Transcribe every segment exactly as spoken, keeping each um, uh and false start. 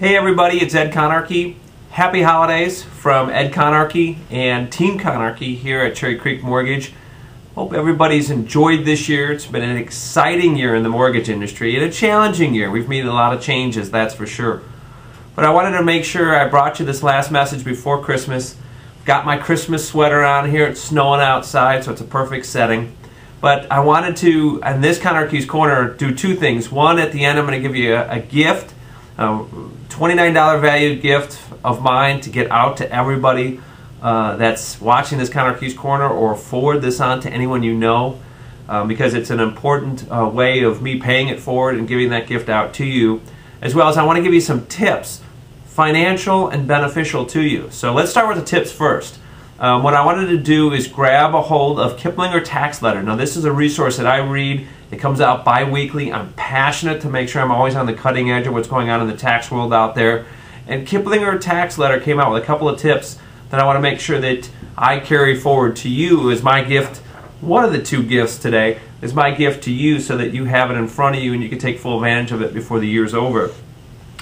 Hey everybody, it's Ed Conarchy. Happy holidays from Ed Conarchy and Team Conarchy here at Cherry Creek Mortgage. Hope everybody's enjoyed this year. It's been an exciting year in the mortgage industry and a challenging year. We've made a lot of changes, that's for sure. But I wanted to make sure I brought you this last message before Christmas. Got my Christmas sweater on here. It's snowing outside, so it's a perfect setting. But I wanted to, on this Conarchy's Corner, do two things. One, at the end I'm going to give you a, a gift. Uh, twenty-nine dollar value gift of mine to get out to everybody uh, that's watching this Conarchy's Corner, or forward this on to anyone you know, uh, because it's an important uh, way of me paying it forward and giving that gift out to you. As well as I want to give you some tips, financial and beneficial to you. So let's start with the tips first. Um, what I wanted to do is grab a hold of Kiplinger Tax Letter. Now this is a resource that I read. It comes out bi-weekly. I'm passionate to make sure I'm always on the cutting edge of what's going on in the tax world out there. And Kiplinger Tax Letter came out with a couple of tips that I want to make sure that I carry forward to you as my gift. One of the two gifts today is my gift to you so that you have it in front of you and you can take full advantage of it before the year's over.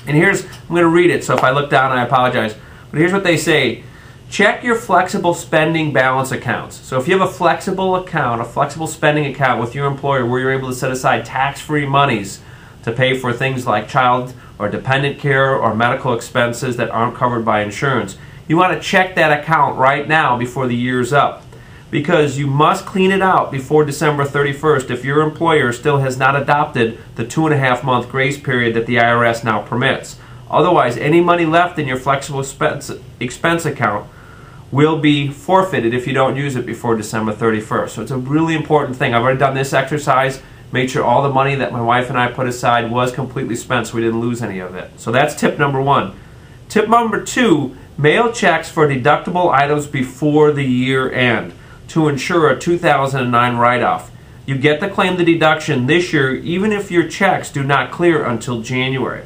And here's, I'm going to read it, so if I look down I apologize. But here's what they say. Check your flexible spending balance accounts. So if you have a flexible account, a flexible spending account with your employer where you're able to set aside tax-free monies to pay for things like child or dependent care or medical expenses that aren't covered by insurance, you want to check that account right now before the year's up, because you must clean it out before December thirty-first if your employer still has not adopted the two and a half month grace period that the I R S now permits. Otherwise, any money left in your flexible expense, expense account will be forfeited if you don't use it before December thirty-first. So it's a really important thing. I've already done this exercise, made sure all the money that my wife and I put aside was completely spent so we didn't lose any of it. So that's tip number one. Tip number two, mail checks for deductible items before the year end to ensure a two thousand nine write-off. You get to claim the deduction this year even if your checks do not clear until January.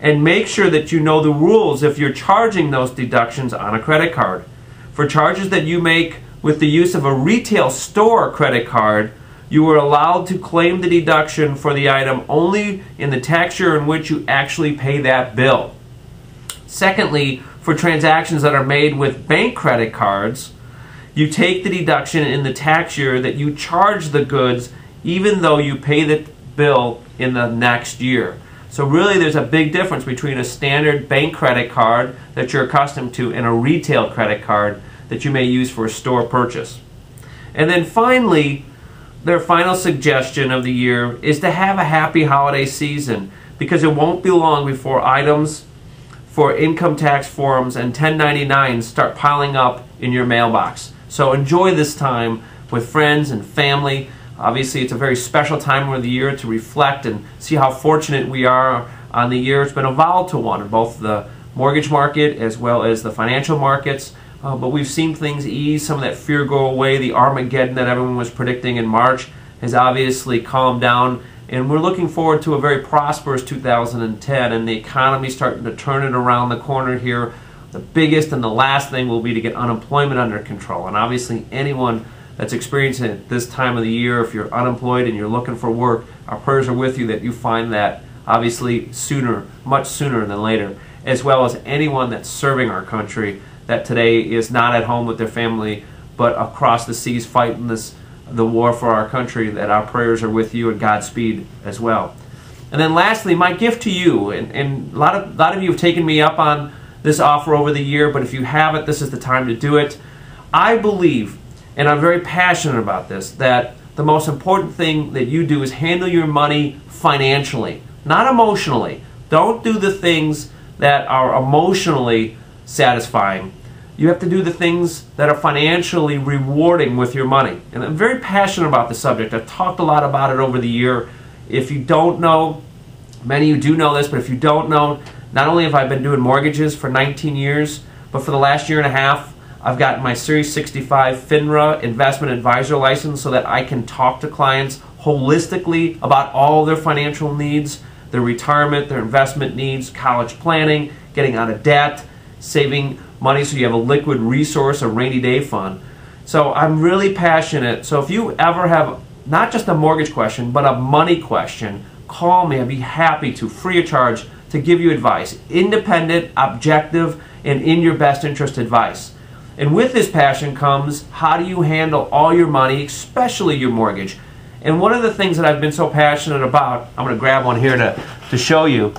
And make sure that you know the rules if you're charging those deductions on a credit card. For charges that you make with the use of a retail store credit card, you are allowed to claim the deduction for the item only in the tax year in which you actually pay that bill. Secondly, for transactions that are made with bank credit cards, you take the deduction in the tax year that you charge the goods even though you pay the bill in the next year. So really there's a big difference between a standard bank credit card that you're accustomed to and a retail credit card that you may use for a store purchase. And then finally, their final suggestion of the year is to have a happy holiday season, because it won't be long before items for income tax forms and ten ninety-nines start piling up in your mailbox. So enjoy this time with friends and family. Obviously, it's a very special time of the year to reflect and see how fortunate we are on the year. It's been a volatile one in both the mortgage market as well as the financial markets, uh, but we've seen things ease, some of that fear go away. The Armageddon that everyone was predicting in March has obviously calmed down, and we're looking forward to a very prosperous two thousand ten, and the economy starting to turn it around the corner here. The biggest and the last thing will be to get unemployment under control, and obviously anyone that's experiencing it this time of the year, if you're unemployed and you're looking for work, our prayers are with you that you find that, obviously sooner, much sooner than later, as well as anyone that's serving our country that today is not at home with their family but across the seas fighting this the war for our country, that our prayers are with you, and Godspeed as well. And then lastly, my gift to you, and, and a lot of, lot of you have taken me up on this offer over the year, but if you haven't, this is the time to do it. I believe, and I'm very passionate about this, that the most important thing that you do is handle your money financially, not emotionally. Don't do the things that are emotionally satisfying. You have to do the things that are financially rewarding with your money. And I'm very passionate about the subject. I've talked a lot about it over the year. If you don't know, many of you do know this, but if you don't know, not only have I been doing mortgages for nineteen years, but for the last year and a half, I've gotten my Series sixty-five FINRA Investment Advisor license so that I can talk to clients holistically about all their financial needs, their retirement, their investment needs, college planning, getting out of debt, saving money so you have a liquid resource, a rainy day fund. So I'm really passionate. So if you ever have not just a mortgage question, but a money question, call me. I'd be happy to, free of charge, to give you advice. Independent, objective, and in your best interest advice. And with this passion comes, how do you handle all your money, especially your mortgage? And one of the things that I've been so passionate about, I'm going to grab one here to, to show you,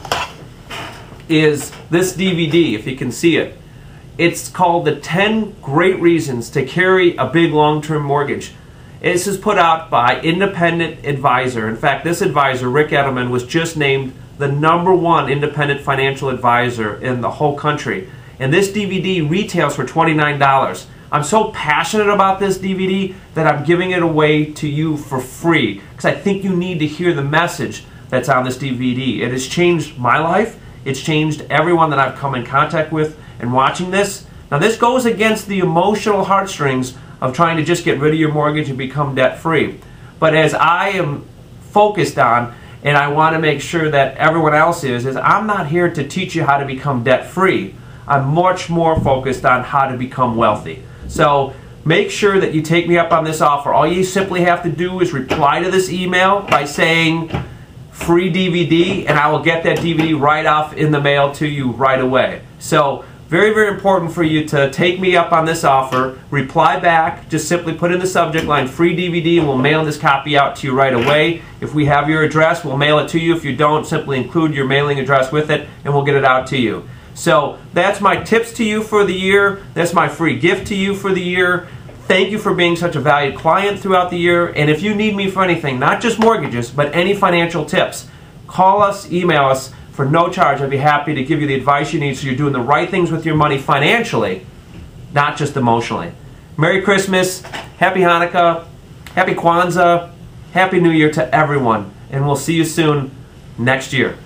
is this D V D, if you can see it. It's called the ten Great Reasons to Carry a Big Long-Term Mortgage. This is put out by Independent Advisor. In fact, this advisor, Rick Edelman, was just named the number one independent financial advisor in the whole country. And this D V D retails for twenty-nine dollars. I'm so passionate about this D V D that I'm giving it away to you for free, because I think you need to hear the message that's on this D V D. It has changed my life. It's changed everyone that I've come in contact with and watching this. Now, this goes against the emotional heartstrings of trying to just get rid of your mortgage and become debt-free. But as I am focused on, and I want to make sure that everyone else is, is I'm not here to teach you how to become debt-free. I'm much more focused on how to become wealthy. So make sure that you take me up on this offer. All you simply have to do is reply to this email by saying free D V D, and I will get that D V D right off in the mail to you right away. So very, very important for you to take me up on this offer. Reply back. Just simply put in the subject line free D V D, and we'll mail this copy out to you right away. If we have your address, we'll mail it to you. If you don't, simply include your mailing address with it, and we'll get it out to you. So that's my tips to you for the year. That's my free gift to you for the year. Thank you for being such a valued client throughout the year. And if you need me for anything, not just mortgages, but any financial tips, call us, email us for no charge. I'd be happy to give you the advice you need so you're doing the right things with your money financially, not just emotionally. Merry Christmas, Happy Hanukkah, Happy Kwanzaa, Happy New Year to everyone. And we'll see you soon next year.